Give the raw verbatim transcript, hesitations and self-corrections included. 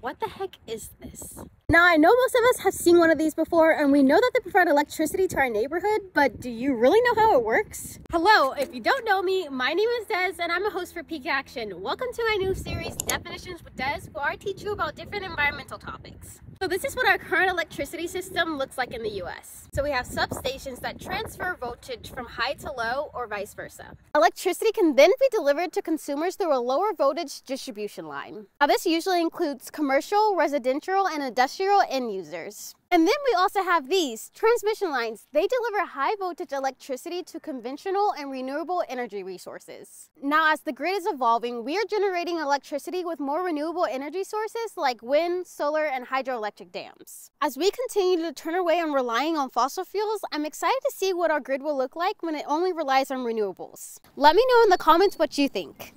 What the heck is this? Now, I know most of us have seen one of these before, and we know that they provide electricity to our neighborhood, but do you really know how it works? Hello, if you don't know me, my name is Dezz, and I'm a host for Pique Action. Welcome to my new series, Definitions with Dezz, where I teach you about different environmental topics. So this is what our current electricity system looks like in the U S. So we have substations that transfer voltage from high to low, or vice versa. Electricity can then be delivered to consumers through a lower voltage distribution line. Now, this usually includes commercial, residential, and industrial end users. And then we also have these transmission lines. They deliver high voltage electricity to conventional and renewable energy resources. Now, as the grid is evolving, we are generating electricity with more renewable energy sources like wind, solar, and hydroelectric dams. As we continue to turn away on relying on fossil fuels, I'm excited to see what our grid will look like when it only relies on renewables. Let me know in the comments what you think.